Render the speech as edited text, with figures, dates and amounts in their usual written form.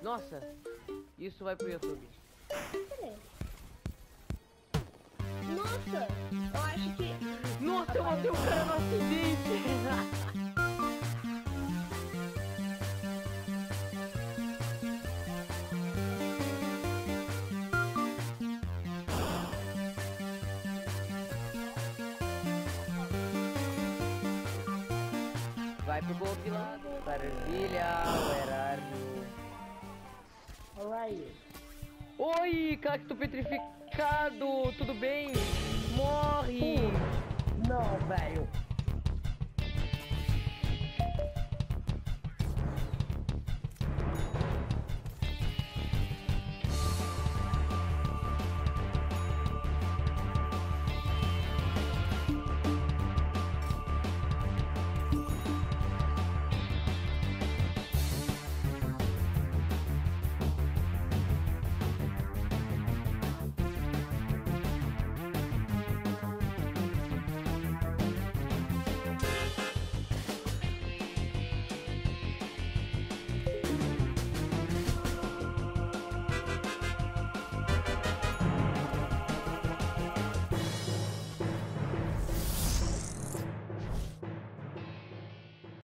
Nossa, isso vai pro YouTube. Nossa, eu acho que... Nossa, eu matei o cara no acidente! Vai pro gol de lado. Maravilha, Herário. Oi, cacto petrificado, tudo bem? Morre! Não, velho!